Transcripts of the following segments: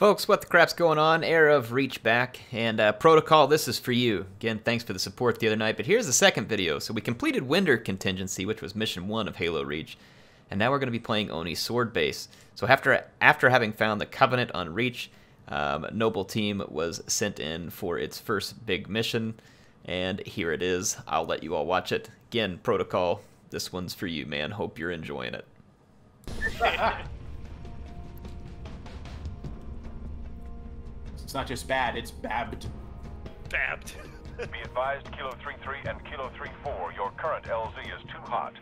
Folks, what the crap's going on? Era of Reach back, and Protocol, this is for you. Again, thanks for the support the other night, but here's the second video. So we completed Winter Contingency, which was Mission 1 of Halo Reach, and now we're going to be playing Oni Sword Base. So after having found the Covenant on Reach, Noble Team was sent in for its first big mission, and here it is. I'll let you all watch it. Again, Protocol, this one's for you, man. Hope you're enjoying it. It's not just bad, it's babbed. Babbed. Be advised, Kilo 3-3 and Kilo 3-4, your current LZ is too hot.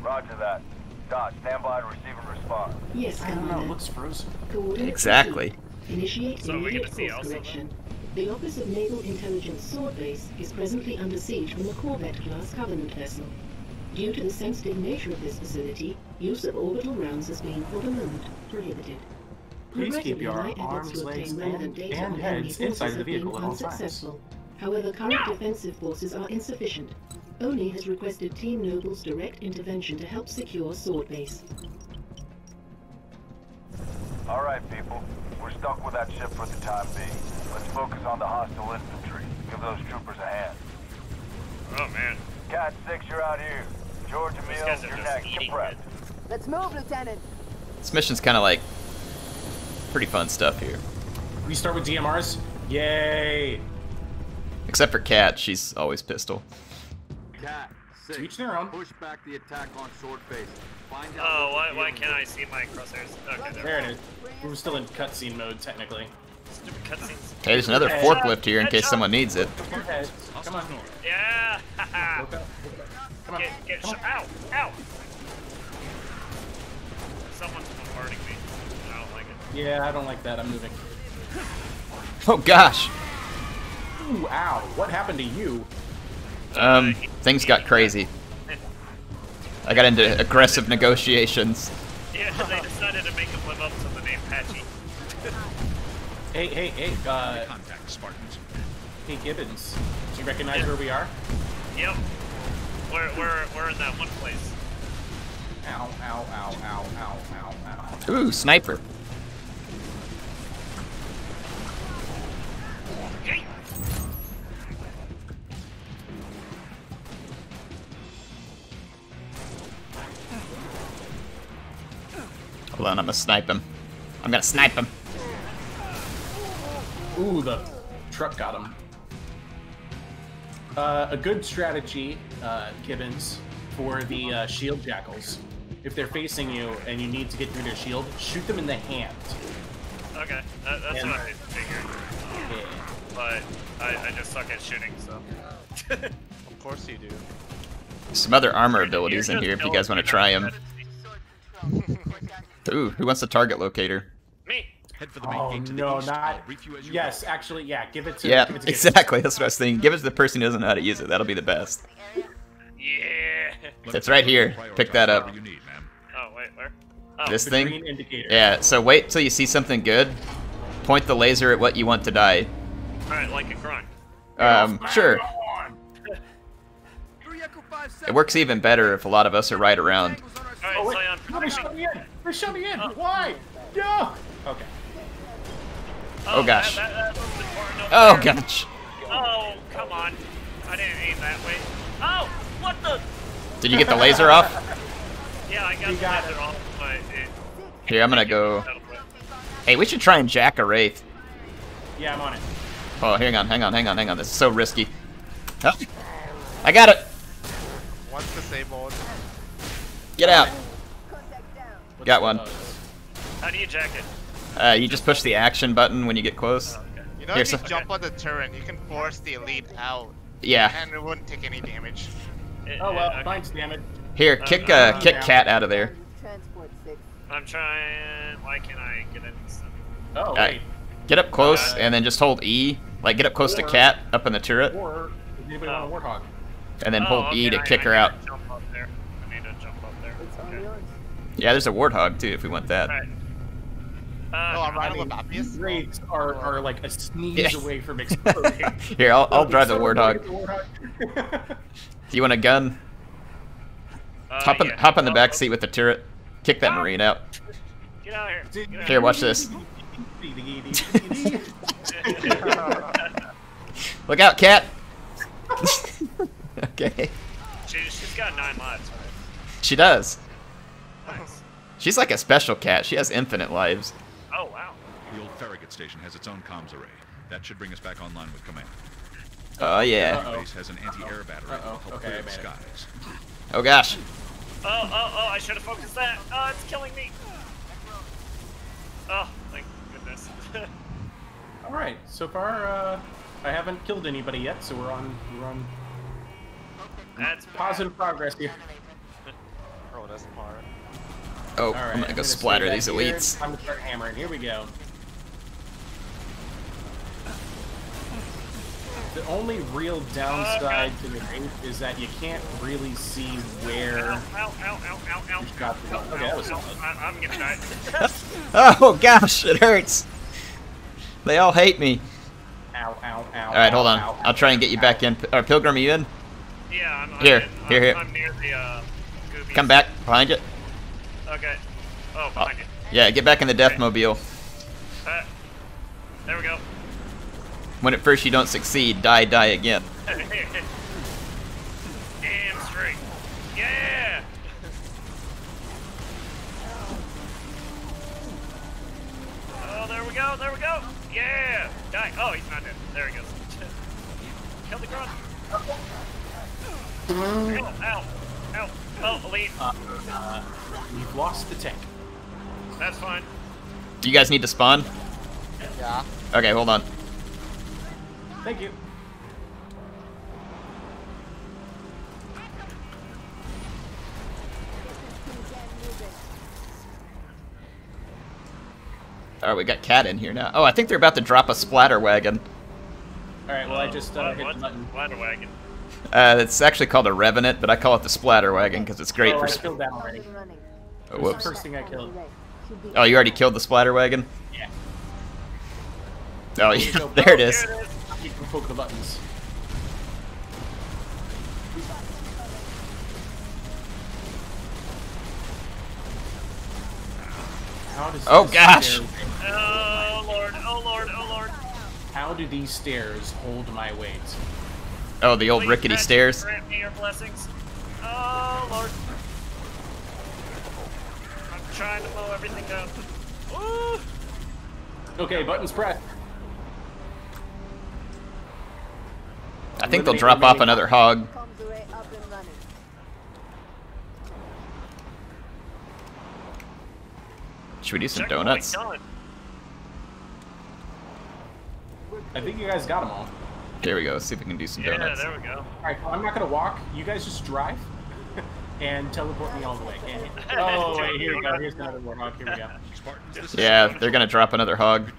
Roger that. Dot, stand by to receive a response. Yes, I don't know, it looks frozen. Exactly. Initiate immediate course correction. The Office of Naval Intelligence Sword Base is presently under siege from a Corvette Class Covenant vessel. Due to the sensitive nature of this facility, use of orbital rounds has been, for the moment, prohibited. Please keep your arms, legs, and heads inside the vehicle at all times. However, current defensive forces are insufficient. ONI has requested Team Noble's direct intervention to help secure Sword Base. Alright people, we're stuck with that ship for the time being. Let's focus on the hostile infantry. Give those troopers a hand. Oh man. Cat 6, you're out here. George, Emile, you're next. Get prepped. Let's move, Lieutenant. This mission's kind of like... pretty fun stuff here. We start with DMRs. Yay! Except for Kat, she's always pistol. Kat, six. To each their own. Push back the attack on Sword Base. Find out why can't I see my crosshairs? Okay, there it is. We're still in cutscene mode, technically. Stupid cutscenes. Hey, there's another forklift here in case someone needs it. Come on. Yeah! Come on. Come on. Ow! Ow! Someone's bombarding me. Yeah, I don't like that. I'm moving. Oh gosh! Ooh, ow! What happened to you? Things got crazy. I got into aggressive negotiations. Yeah, they decided to make him live up to the name Patchy. Hey! Contact Spartans. Hey Gibbons, do you recognize where we are? Yep. We're in that one place. Ow! Ow! Ow! Ow! Ow! Ow! Ow! Ooh, sniper. Hold on, I'm gonna snipe him. Ooh, the truck got him. A good strategy, Gibbons, for the shield jackals. If they're facing you and you need to get through their shield, shoot them in the hand. Okay, that's what I figured. Yeah. But I just suck at shooting, so. Of course you do. Some other armor abilities in here if you guys want to try them. Ooh, who wants the target locator? Me. Head for the main gate to the east. Yes, actually, yeah. Give it to. Yeah, give it to exactly. That's what I was thinking. Give it to the person who doesn't know how to use it. That'll be the best. Yeah. It's right here. Pick that up. You need, oh wait, where? Oh, this thing. Green indicator. Yeah. So wait till you see something good. Point the laser at what you want to die. All right, like a grunt. Sure. It works even better if a lot of us are right around. All right, so they're shoving in. Oh. Why? No. Okay. Oh gosh. Oh gosh. Oh come on. I didn't aim that way. Oh, what the? Did you get the laser off? Yeah, I got the laser off. But here, I'm gonna go. Hey, we should try and jack a Wraith. Yeah, I'm on it. Oh, hang on. This is so risky. Oh, I got it. Once disabled. Get out. Got one. How do you jack it? You just push the action button when you get close. Okay. You know, if you jump on the turret, you can force the elite out. Yeah. And it wouldn't take any damage. Oh well, mine's damaged. Here, kick Kat out of there. I'm trying. Why can't I get in? Oh. Wait. Get up close and then just hold E. Like get up close to Kat up in the turret. Or anybody want a Warthog? And then hold E to kick her out. Yeah, there's a Warthog too if we want that. Right. Wraiths are like a sneeze away from exploding. Here, I'll drive the Warthog. Do you want a gun? Hop on the back seat with the turret. Kick that Marine out. Get out of here. Here, watch this. Look out, Kat! Okay. She's got 9 lives, right? She does. Nice. She's like a special cat. She has infinite lives. Oh, wow. The old Farragut station has its own comms array. That should bring us back online with command. Oh, yeah. The base has an anti-air battery to help clear the skies. Oh, gosh. Oh, I should have focused that. Oh, it's killing me. Oh, thank goodness. Alright, so far, I haven't killed anybody yet, so we're on... That's positive progress here. Oh, right, I'm gonna go splatter these elites. I'm gonna start hammering. Here we go. The only real downside to the Wraith is that you can't really see where. Okay, that was solid. I'm gonna die. Oh gosh, it hurts. They all hate me. All right, hold on. I'll try and get you back in. Or Pilgrim, are you in? Yeah, I'm here. Here. I'm near the Goobies. Come back behind you. Okay. Oh, behind you. Yeah, get back in the death mobile. There we go. When at first you don't succeed, die again. Damn straight. Yeah. Oh, there we go. Yeah. Die. Oh, he's not dead. There he goes. Kill the grunt. Ow. Oh, elite. You've lost the tank. That's fine. Do you guys need to spawn? Yeah. Okay, hold on. Thank you. All right, we got Kat in here now. Oh, I think they're about to drop a splatter wagon. All right, well, I just hit the button. Splatter wagon. It's actually called a Revenant, but I call it the splatter wagon because it's great for. I killed that already. Oh, whoops. First thing I killed. Oh, you already killed the splatter wagon? Yeah. Oh, yeah. There it is. You can poke the buttons. Oh gosh! Oh lord! How do these stairs hold my weight? Oh, the old rickety stairs. Grant me your blessings. Oh lord! I'm trying to blow everything up. Ooh. Okay, buttons pressed. I think they'll drop off another hog. Should we do some donuts? I think you guys got them all. There we go. Let's see if we can do some donuts. Yeah, there we go. All right, well, I'm not gonna walk. You guys just drive and teleport me all the way. Oh wait, here we go. Here's another warthog. Here we go. Yeah, they're gonna drop another hog.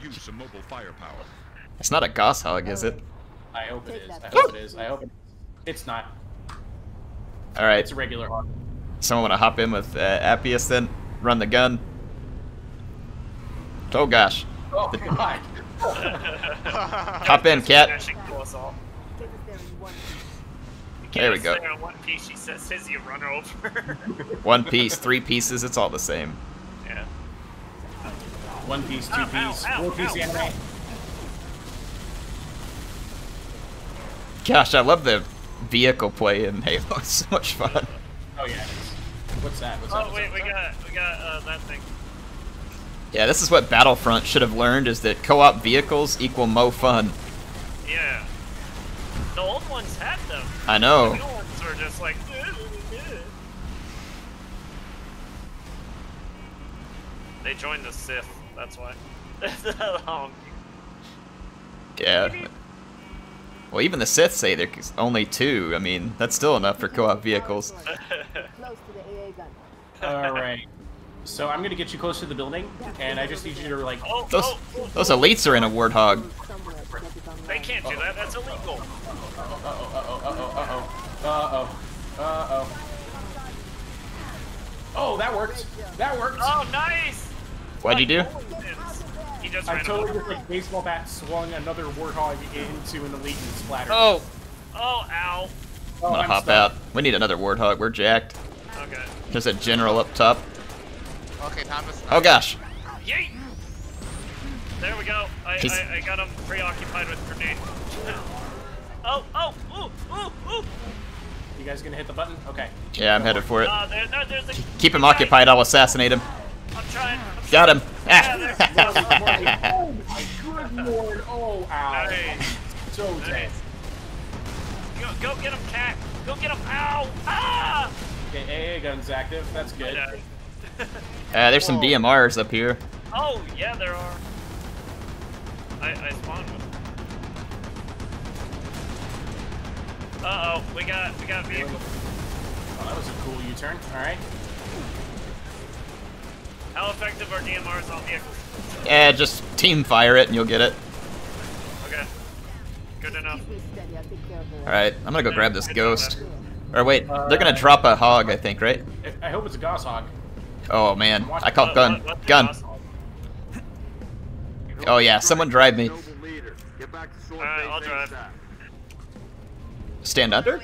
It's not a Gauss hog, is it? I hope it is. It's not. All right. It's a regular hog. Someone want to hop in with Appius then? Run the gun. Oh gosh. Oh god. Hop in, Kat. There we go. One piece, she says, you run over. One piece, 3 pieces, it's all the same. Yeah. 1 piece, 2 piece, 4 piece anime. Gosh, I love the vehicle play in Halo. It's so much fun. Oh yeah. What's that? We got that thing. Yeah, this is what Battlefront should have learned: is that co-op vehicles equal mo fun. Yeah. The old ones had them. I know. The old ones were just like. They joined the Sith. That's why. Yeah. Well, even the Sith say there's only 2. I mean, that's still enough for co-op vehicles. All right. So I'm gonna get you close to the building, and I just need you to like. Those elites are in a warthog. They can't do that. That's illegal. Oh, that worked. Oh, nice. What'd you do? I totally just like baseball bat swung another warthog into an elite and splattered. Oh, ow. Oh, I'm gonna hop out. We need another warthog. We're jacked. Okay. There's a general up top. Okay, Thomas. Oh gosh. Yeet. There we go. I got him preoccupied with grenade. Oh, oh, ooh, ooh, ooh. You guys gonna hit the button? Okay. Yeah, I'm headed for it. Keep him occupied, I'll assassinate him. I'm trying. Got him. Oh my good lord. Oh, ow. So dead. Go get him, Cat. Go get him. Ow. Ah! Okay, AA gun's active. That's good. There's some DMRs up here. Oh, yeah, there are. I spawned one. Uh-oh, we got vehicle. Oh, that was a cool U-turn. All right. How effective are DMRs on vehicles? Yeah, just team fire it and you'll get it. Okay. Good enough. All right, I'm gonna go grab this ghost. Or wait, they're gonna drop a hog, I think, right? I hope it's a Gauss hog. Oh man, I call gun. Gun. Oh yeah, someone drive me. Alright, I'll drive. Stand under?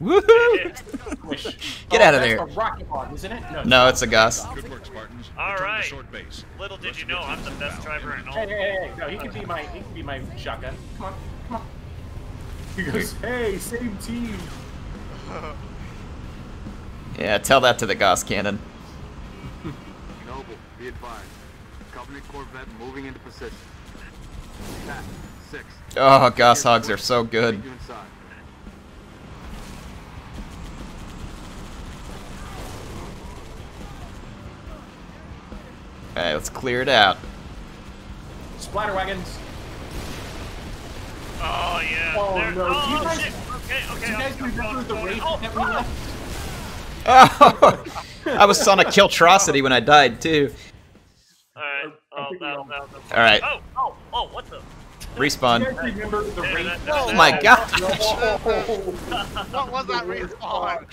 Woohoo! Get out of there. That's a rocket hog, isn't it? No, it's a Gauss. Good work, Spartans. Alright. Little did you know, I'm the best driver in all. Hey, no, he can be my shotgun. Come on, come on. He goes, hey, same team. Yeah, tell that to the Gauss cannon. Noble, be advised. Covenant Corvette moving into position. Cat, 6. Oh, Gauss hogs are so good. Alright, let's clear it out. Splatter wagons. Oh, yeah. Oh, there, no. Oh, you guys, shit. Okay. Do you guys remember the Wraith that we left? Oh! I was on a killtrocity when I died, too. Alright. Alright. Oh, what the? Respawn. Do you guys remember the Wraith? Oh, my gosh. What was that respawn?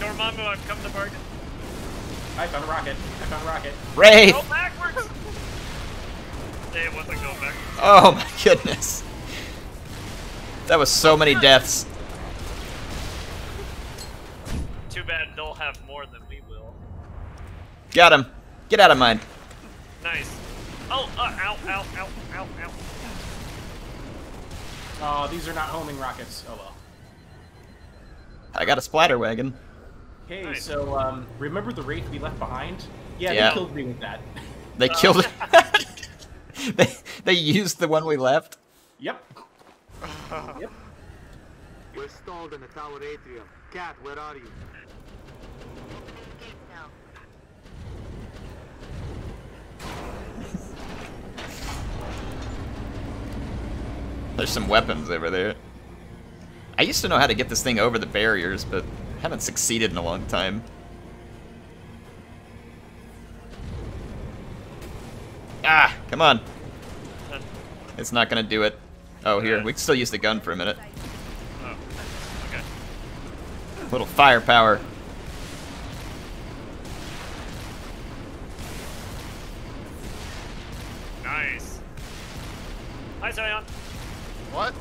Dormammu, I've come to bargain. I found a rocket. Wraith! Go backwards! It wasn't going backwards. Oh my goodness. That was so many deaths. Too bad they'll have more than we will. Got him. Get out of mine. Nice. Oh, ow. Oh, these are not homing rockets. Oh well. I got a splatter wagon. Okay, nice. So remember the Wraith we left behind? Yeah, they killed me with that. They killed it. They used the one we left? Yep. We're stalled in the Tower Atrium. Cat, where are you? There's some weapons over there. I used to know how to get this thing over the barriers, but haven't succeeded in a long time. Ah, come on. It's not gonna do it. Oh, here, we can still use the gun for a minute. Oh, okay. A little firepower. Nice. Hi, Zion. What?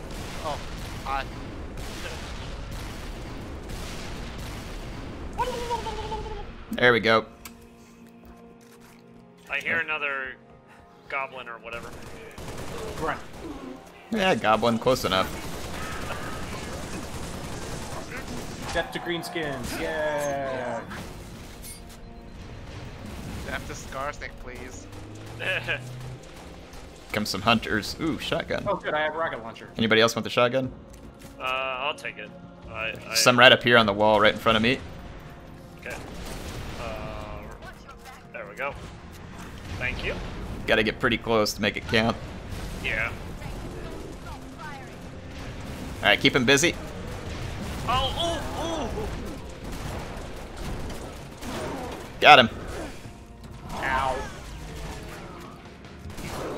Oh, hi. There we go. I hear another goblin or whatever. Grunt. Yeah, goblin, close enough. Step to green skins, yeah. Step to Scarsnick, please. Come some hunters. Ooh, shotgun. Oh, good, I have rocket launcher. Anybody else want the shotgun? I'll take it. Some right up here on the wall, right in front of me. Okay. There we go. Thank you. Gotta get pretty close to make it count. Yeah. Alright, keep him busy. Oh. Got him. Ow.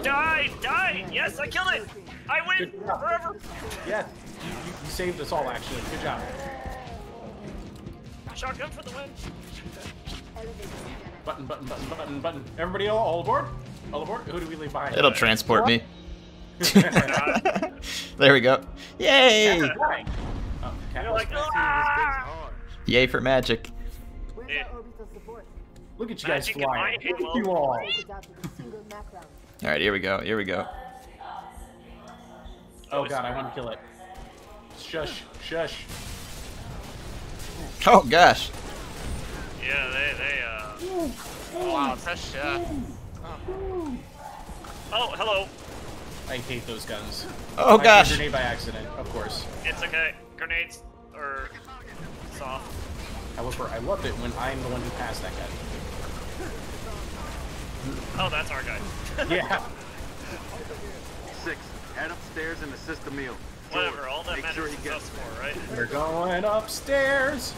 Die! Yes, I killed it! I win forever! Yes, you saved us all, actually. Good job. Shotgun for the win. Button. Everybody all aboard? All aboard? Who do we leave behind? It'll transport me. There we go. Yay! Yay for magic. Yeah. Look at you guys flying. Look at you all. All right, here we go. Here we go. Oh god, I want to kill it. Shush, shush. Oh gosh. Yeah, they wow, fresh shot. Oh. Oh, hello. I hate those guns. Oh gosh. I threw a grenade by accident, of course. It's okay. Grenades are soft. However, I love it when I'm the one who passed that guy. Oh, that's our guy. Yeah. 6. Head upstairs and assist Emile. Whatever, all that matters is us for, right? We're going upstairs.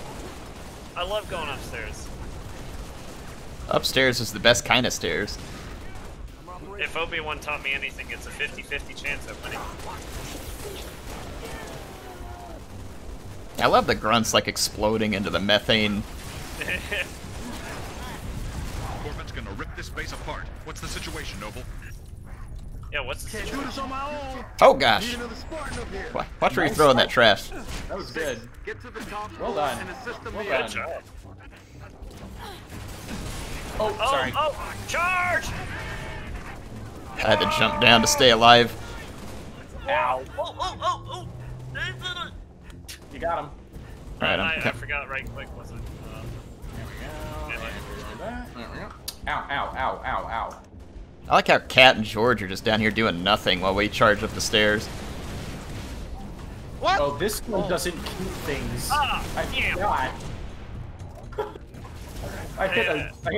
I love going upstairs. Upstairs is the best kind of stairs. If Obi-Wan taught me anything, it's a 50-50 chance of winning. I love the grunts like exploding into the methane. Corvette's gonna rip this base apart. What's the situation, Noble? Yeah, what's the situation? Can't do this on my own. Oh gosh! Watch where you're throwing that trash. That was good. Get to the top. Well done. Well done. Oh, sorry. Oh, charge! I had to jump down to stay alive. Ow! Oh, oh, oh, oh! You got him. All right, I forgot right click was it? There we go. Yeah. There we go. Ow! Ow! Ow! Ow! Ow! I like how Kat and George are just down here doing nothing while we charge up the stairs. What? Oh, this one doesn't keep things. Ah, damn. I hit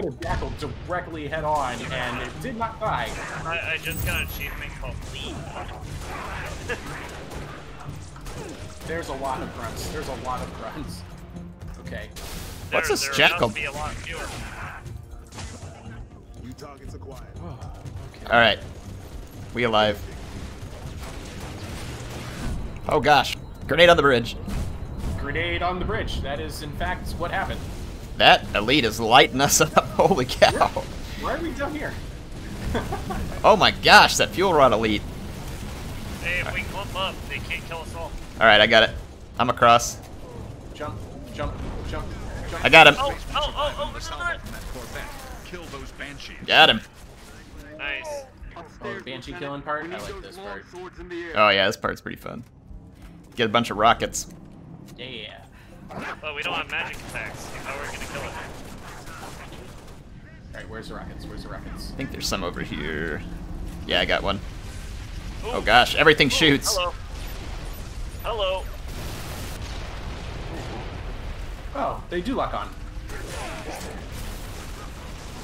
a Jackal directly head on, and it did not die. I just got an achievement called Lead. There's a lot of grunts. There's a lot of grunts. Okay. What's this Jackal? There must be a lot fewer. You targets acquired. Okay. All right, we alive. Oh gosh, grenade on the bridge. Grenade on the bridge. That is, in fact, what happened. That elite is lighting us up. Holy cow. Why are we down here? Oh my gosh, that fuel rod elite. Hey, if we clump up, they can't kill us all. Alright, I got it. I'm across. Jump, jump, jump, jump. I got him. Oh, oh, oh, oh, kill those Banshee. Got him. Nice. Oh, the Banshee killing part? I like this part. Oh yeah, this part's pretty fun. Get a bunch of rockets. Yeah. Well, we don't have magic attacks. How are we gonna kill it? Alright, where's the rockets? Where's the rockets? I think there's some over here. Yeah, I got one. Ooh. Oh gosh, everything shoots. Hello. Hello. Oh, they do lock on.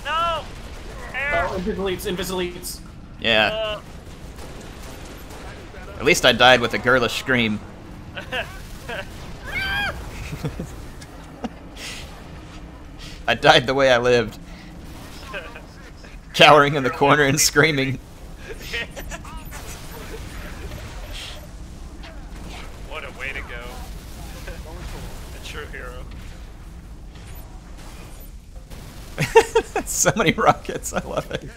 No! Air. Oh, Invisileats, Invisileats. Yeah. At least I died with a girlish scream. I died the way I lived. Cowering in the corner and screaming. What a way to go. A true hero. So many rockets, I love it.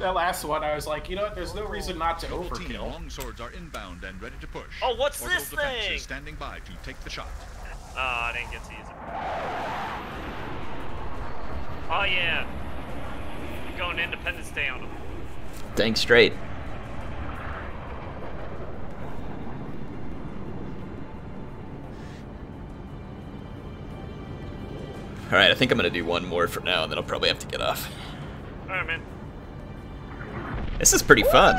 That last one, I was like, you know what? There's no reason not to overkill. Longswords are inbound and ready to push. Oh, what's this thing? Standing by to take the shot. Ah, I didn't get to use it. Oh yeah, we're going Independence Day on them. Dang straight. All right, I think I'm gonna do one more for now, and then I'll probably have to get off. All right, man. This is pretty fun.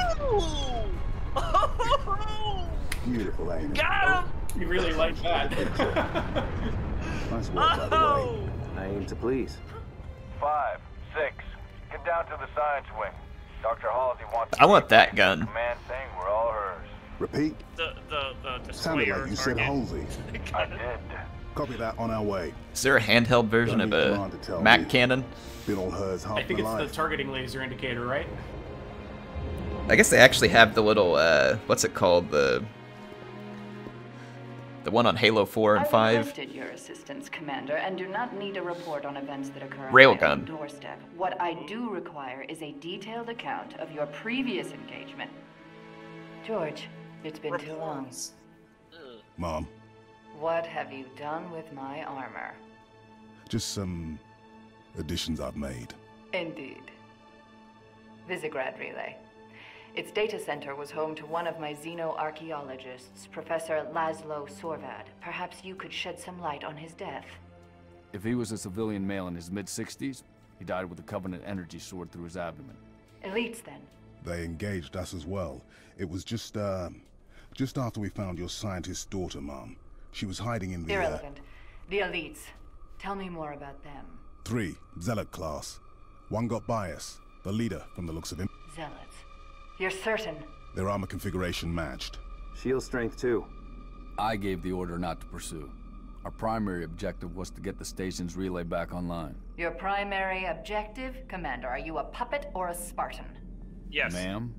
Beautiful angle. Got him! You really like that. Nice work, by the way. I aim to please. 5, 6. Get down to the science wing. Dr. Halsey wants. I want that gun. Command saying we're all hers. Repeat. The sounded like you said Halsey. I did. Copy that. On our way. Is there a handheld version of a Mac cannon? Been on hers half my life. I think it's the targeting laser indicator, right? I guess they actually have the little what's it called, the one on Halo 4 and 5. I requested your assistance, Commander, and do not need a report on events that occur on my own doorstep. What I do require is a detailed account of your previous engagement. George, it's been too long. Mom. What have you done with my armor? Just some additions I've made. Indeed. Visigrad Relay. Its data center was home to one of my xenoarchaeologists, Professor Laszlo Sorvad. Perhaps you could shed some light on his death. If he was a civilian male in his mid-60s, he died with a Covenant energy sword through his abdomen. Elites, then? They engaged us as well. It was just after we found your scientist's daughter, ma'am. She was hiding in the... Irrelevant. The Elites. Tell me more about them. 3. Zealot class. One got bias. The leader, from the looks of him. Zealots. You're certain? Their armor configuration matched. Shield strength, too. I gave the order not to pursue. Our primary objective was to get the station's relay back online. Your primary objective? Commander, are you a puppet or a Spartan? Yes. Ma'am?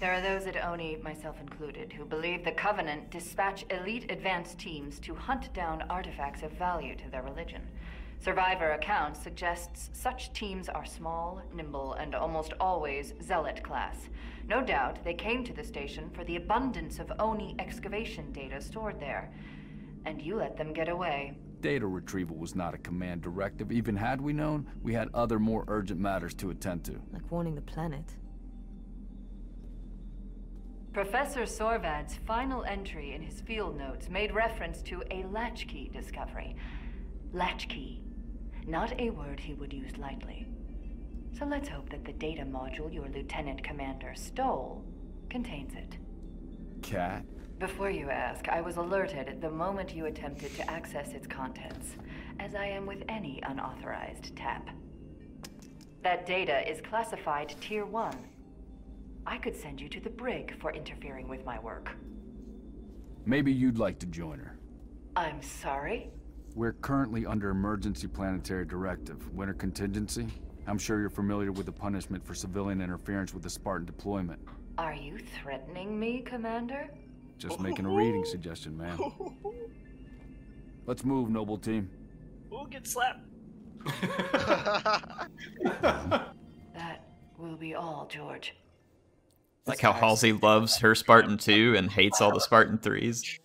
There are those at ONI, myself included, who believe the Covenant dispatch elite advanced teams to hunt down artifacts of value to their religion. Survivor accounts suggests such teams are small, nimble, and almost always Zealot class. No doubt they came to the station for the abundance of ONI excavation data stored there. And you let them get away. Data retrieval was not a command directive. Even had we known, we had other more urgent matters to attend to. Like warning the planet. Professor Sorvad's final entry in his field notes made reference to a latchkey discovery. Latchkey. Not a word he would use lightly. So let's hope that the data module your lieutenant commander stole contains it. Kat? Before you ask, I was alerted the moment you attempted to access its contents, as I am with any unauthorized tap. That data is classified Tier 1. I could send you to the brig for interfering with my work. Maybe you'd like to join her. I'm sorry? We're currently under emergency planetary directive, Winter Contingency. I'm sure you're familiar with the punishment for civilian interference with the Spartan deployment. Are you threatening me, Commander? Just making a reading suggestion, man. Let's move, Noble Team. Ooh, get slapped. That will be all, George. Like how Halsey loves her Spartan 2 and hates all the Spartan 3s.